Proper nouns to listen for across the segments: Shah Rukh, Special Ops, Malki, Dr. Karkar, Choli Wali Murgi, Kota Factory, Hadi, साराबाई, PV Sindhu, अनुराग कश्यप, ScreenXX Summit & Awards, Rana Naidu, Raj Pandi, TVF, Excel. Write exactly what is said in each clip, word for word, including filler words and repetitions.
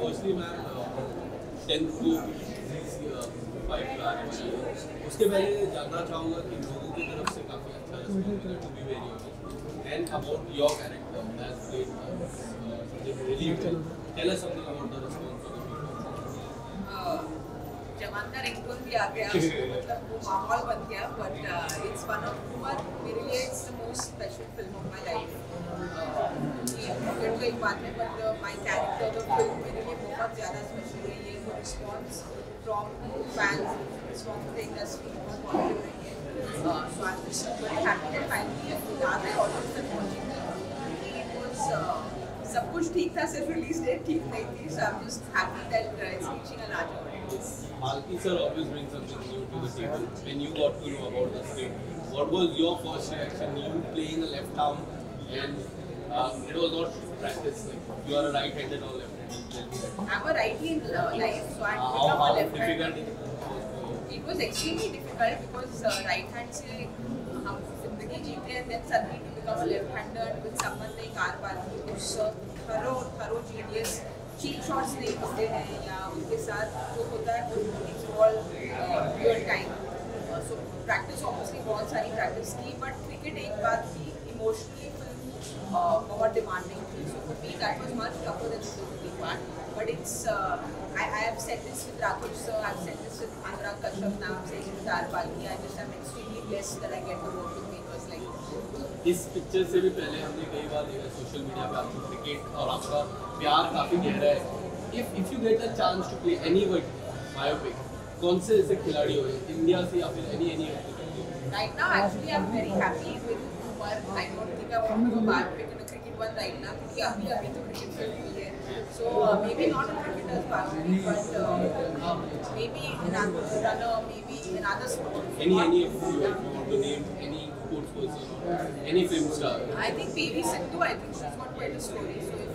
Firstly, ma'am, ten to five plans. उसके पहले जानना चाहूँगा कि लोगों की तरफ से काफी अच्छा रिस्पॉन्स है, to be very honest. And about your character, as played, uh, really well. Tell us something about the response from the people. जमानदार एक्टर भी आ गया, मतलब वो माहौल बन गया, but it's one of what मेरे लिए it's the most special film of my life. ये तो एक बात है, but my character the film मेरे लिए बहुत ज़्यादा special है. ये वो response from fans, response from the industry बहुत positive है. So I'm just very happy that finally ये याद है और उस तक पहुँची कि it was सब कुछ ठीक था, सिर्फ release date ठीक नहीं थी. So I'm just happy that it's reaching a larger audience. Malki sir always brings something new to the table. When you got to know about the script, what was your first reaction? You playing a left arm, and uh, it was not practice. Like you are a right-handed or left-handed. I'm a righty in life, so I become a left-handed. It was extremely difficult because uh, right-hand से हम ज़िंदगी जीते हैं, then suddenly to become a left-handed with someone नहीं कर पाती, कुछ thorough, thorough genius. Cheat shots नहीं होते हैं या उनके साथ जो होता है वो it's all your time. So practice obviously बहुत सारी प्रैक्टिस की, बट क्रिकेट एक बात थी, इमोशनली फिल्म बहुत डिमांडिंग थी. So for me that was much tougher than the part, but it's I I have said this with Rakesh sir, I have said this with अनुराग कश्यप नाम से धरपाल किया. I just I am extremely blessed that I get to work with makers like. इस picture से भी पहले हमने कई बार देखा सोशल मीडिया पे आपको क्रिकेट और आपका प्यार काफी गहरा है. if if you get a chance to play anyone biopic, कौन से ऐसे खिलाड़ी होए इंडिया से या फिर any any right now actually I'm very happy with work. I don't think I want to biopic in a cricket one right now क्योंकि अभी अभी तो cricket चल रही है. so uh, maybe not a cricketer biopic, but uh, uh, maybe another runner, maybe another sport. any any if you want to name any sports person, any film star, I think P V Sindhu, I think she's got quite a story. So if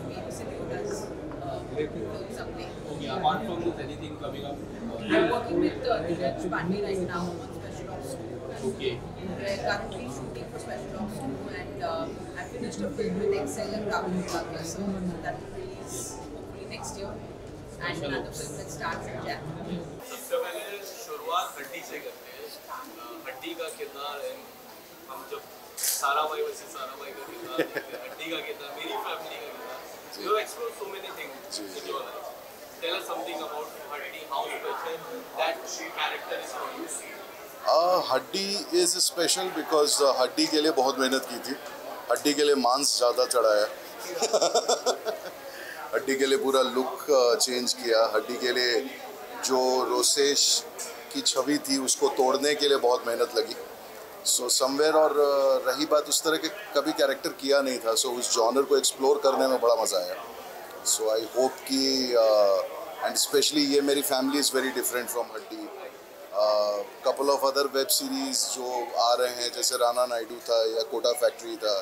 Does, uh, something. Okay, apart from this, anything coming up? Uh, I'm working with uh, Raj Pandi right now on Special Ops. Okay. We're currently shooting for Special Ops, and uh, I finished a film with Excel and Dr. Karkar, so that will release hopefully next year, and Special another film that starts in January. सबसे पहले शुरुआत हड्डी से करते हैं. हड्डी का किरदार है, हम जब साराबाई versus साराबाई का किरदार देखते हैं, हड्डी का किरदार, मेरी फैमिली का किरदार. You explore so many things in your life. Tell us something about Hadi, how special that character is for you. Uh, Hadi is special because uh, Hadi के लिए बहुत मेहनत की थी. Hadi के लिए मांस ज़्यादा चढ़ाया. Hadi के लिए पूरा लुक चेंज किया. Hadi के लिए जो रोसेश की छवि थी उसको तोड़ने के लिए बहुत मेहनत लगी. सो समवेयर और रही बात उस तरह के कभी कैरेक्टर किया नहीं था. सो उस जॉनर को एक्सप्लोर करने में बड़ा मज़ा आया. सो आई होप कि एंड स्पेशली ये मेरी family is very different from Haddi. Couple of other web series जो आ रहे हैं जैसे राणा नायडू था या कोटा फैक्ट्री था,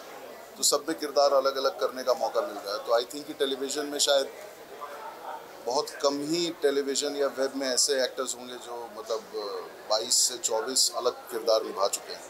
तो सब में किरदार अलग अलग करने का मौका मिल रहा है. तो आई थिंक कि टेलीविज़न में शायद बहुत कम ही टेलीविज़न या वेब में ऐसे एक्टर्स होंगे जो मतलब बाईस से चौबीस अलग किरदार निभा चुके हैं.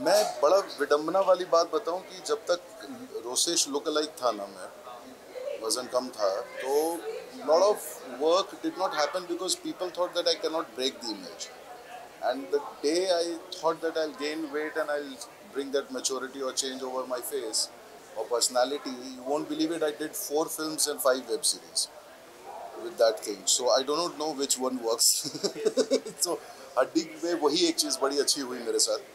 मैं बड़ा विडम्बना वाली बात बताऊं कि जब तक रोसेश लुक अलाइक था ना, मैं वजन कम था, तो lot of work did not happen because people thought that I cannot break the image. And the day I thought that I'll gain weight and I'll bring that maturity or change over my face or personality, you won't believe it, I did four films and five web series with that thing. So I do not know which one works. So Hadi mein wahi ek cheez badi achhi hui mere saath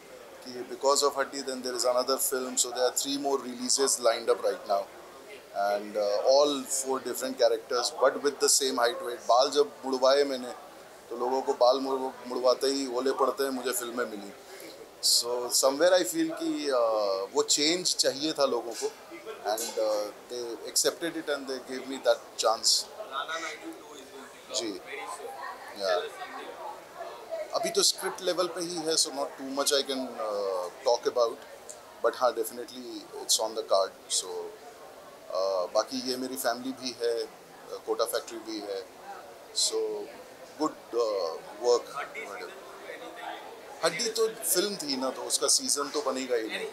ki because of Hadi then there is another film, so there are three more releases lined up right now. And uh, all four different characters, but with the same height weight. बाल जब मुड़वाए मैंने, तो लोगों को बाल मुड़वाते ही ओले पड़ते हैं, मुझे फिल्में मिली. So somewhere I feel कि uh, वो change चाहिए था लोगों को, and uh, they accepted it and they gave me that chance. Ji, yeah. अभी तो script level पे ही है, so not too much I can uh, talk about, but हाँ definitely it's on the card. So Uh, बाकी ये मेरी family भी है, कोटा फैक्ट्री भी है, so good work work. Hadi to film thi na, to uska season to banega hi nahi.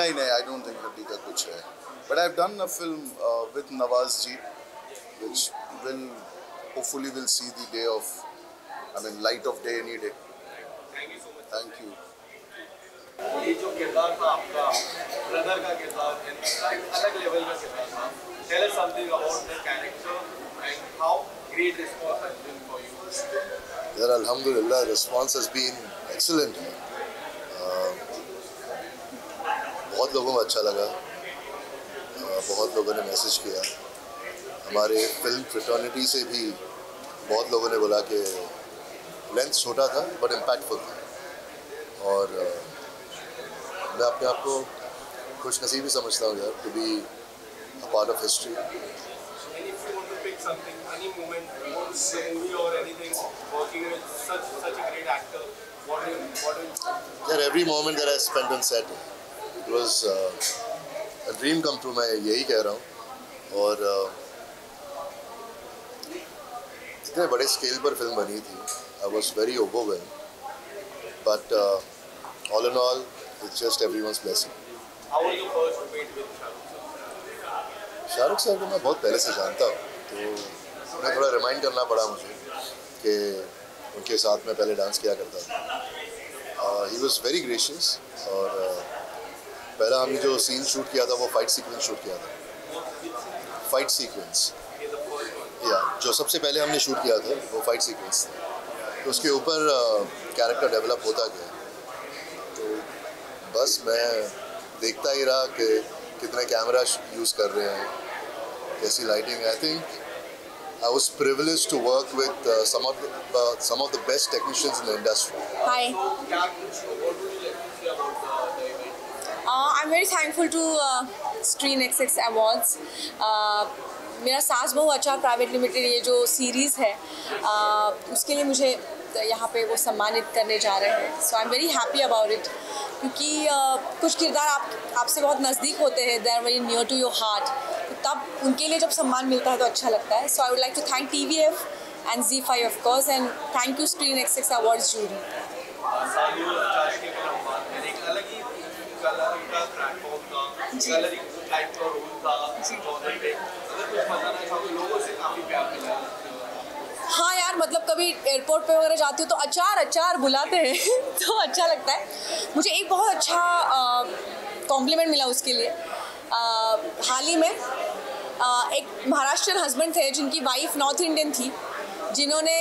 Nahi nahi, I don't think Hadi ka kuch hai. But I've done a film uh, with Nawaz ji, which will hopefully will see the day of, I mean, light of day any day. Thank you so much. Thank you. ये जो किरदार था आपका brother का किरदार है अलग level का किरदार था. Tell us something about the character and how great response has been for you. Yeah, Alhamdulillah, response has been excellent. बहुत लोगों को अच्छा लगा, बहुत लोगों ने मैसेज किया, हमारे फिल्म फ्रेटर्निटी से भी बहुत लोगों ने बोला कि लेंथ छोटा था बट इम्पैक्टफुल था और मैं अपने आप को खुश नसीब ही समझता हूँ यार to be a part of history. यार every moment that I spent on set it was a dream come true, मैं यही कह रहा हूँ. और इतने बड़े स्केल पर फिल्म बनी थी, I was very overwhelmed, but all in all it's just everyone's blessing. How was your first meet with Shah Rukh? Shah Rukh sir को मैं बहुत पहले से जानता हूँ, तो मैं थोड़ा remind करना पड़ा मुझे कि उनके साथ मैं पहले डांस किया करता था. He was very gracious और पहला हमने जो scene shoot किया था वो fight sequence shoot किया था. Fight sequence. Yeah, जो सबसे पहले हमने shoot किया था वो fight sequence था. तो उसके ऊपर character develop होता गया. बस मैं देखता ही रहा कि कितने कैमरा यूज़ कर रहे हैं, कैसी lighting. I think I was privileged to work with some of some of the best technicians in the industry. Hi, I am very thankful to ScreenXX awards. मेरा सास बहू अचार प्राइवेट लिमिटेड ये जो सीरीज़ है uh, उसके लिए मुझे यहाँ पे वो सम्मानित करने जा रहे हैं. So I am very happy about it क्योंकि uh, कुछ किरदार आप आपसे बहुत नज़दीक होते हैं, they are very near to your heart, तब उनके लिए जब सम्मान मिलता है तो अच्छा लगता है. So I would like to thank TVF and Z five of course and thank you ScreenXX awards jury. हाँ यार, मतलब कभी एयरपोर्ट पे वगैरह जाती हूँ तो अचार अचार बुलाते हैं तो अच्छा लगता है. मुझे एक बहुत अच्छा कॉम्प्लीमेंट मिला उसके लिए हाल ही में. आ, एक महाराष्ट्रीयन हस्बैंड थे जिनकी वाइफ नॉर्थ इंडियन थी, जिन्होंने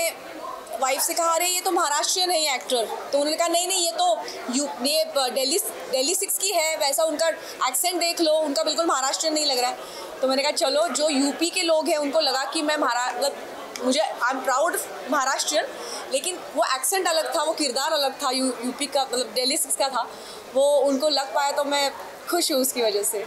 वाइफ से कहा अरे ये तो महाराष्ट्रीयन है ये एक्टर, तो उन्होंने कहा नहीं नहीं ये तो यू ये दिल्ली दिल्ली सिक्स की है. वैसा उनका एक्सेंट देख लो, उनका बिल्कुल महाराष्ट्रीयन नहीं लग रहा है. तो मैंने कहा चलो जो यूपी के लोग हैं उनको लगा कि मैं महारा मुझे आई एम प्राउड महाराष्ट्रियन, लेकिन वो एक्सेंट अलग था, वो किरदार अलग था, यू यूपी का मतलब दिल्ली सिक्स का था, वो उनको लग पाया तो मैं खुश हूँ उसकी वजह से.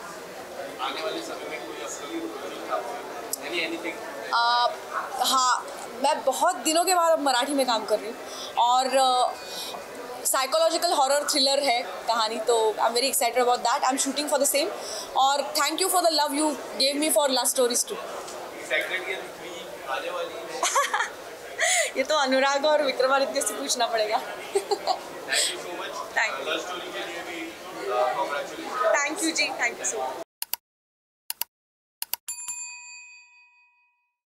आने वाले समय में कोई असली रोल एनीथिंग? हाँ, मैं बहुत दिनों के बाद अब मराठी में काम कर रही हूँ और साइकोलॉजिकल हॉरर थ्रिलर है कहानी, तो I am very excited about that. I am shooting for the same और thank you for the love you gave me for last stories too. ये तो अनुराग और विक्रमादित्य से पूछना पड़ेगा. Thank you ji, thank you so much.